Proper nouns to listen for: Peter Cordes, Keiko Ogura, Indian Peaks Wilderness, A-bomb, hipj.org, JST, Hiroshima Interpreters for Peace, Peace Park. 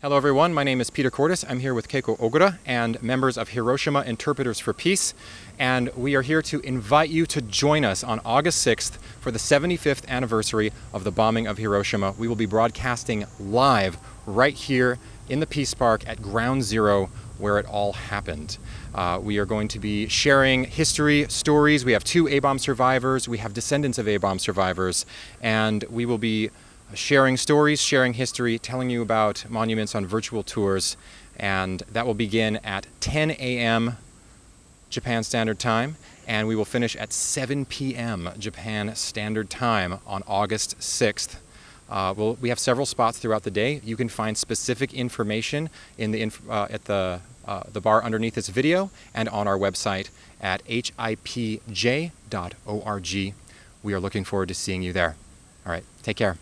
Hello everyone, my name is Peter Cordes. I'm here with Keiko Ogura and members of Hiroshima Interpreters for Peace, and we are here to invite you to join us on August 6th for the 75th anniversary of the bombing of Hiroshima. We will be broadcasting live right here in the Peace Park at Ground Zero, where it all happened. We are going to be sharing history, stories. We have two A-bomb survivors, we have descendants of A-bomb survivors, and we will be sharing stories, sharing history, telling you about monuments on virtual tours, and that will begin at 10 a.m. Japan Standard Time, and we will finish at 7 p.m. Japan Standard Time on August 6th. We have several spots throughout the day. You can find specific information in the at the bar underneath this video and on our website at hipj.org. We are looking forward to seeing you there. All right, take care.